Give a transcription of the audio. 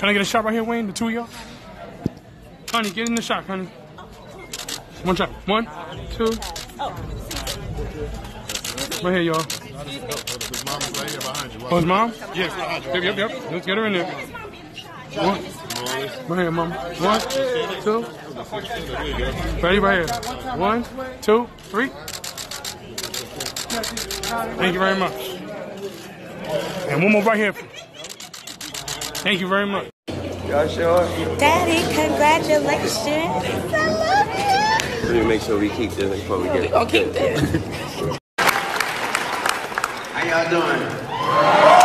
Can I get a shot right here, Wayne? The two of y'all? Honey, get in the shot, honey. One shot. One, two. Right here, y'all. Oh, his mom? Yeah, yep, yep. Let's get her in there. One. Right here, mom. One, two. Ready, right here. One, two, three. Thank you very much. And one more right here. Thank you very much. Y'all sure? Daddy, congratulations. I love you. Let me make sure we keep this before we get it. We're going to keep this. How y'all doing?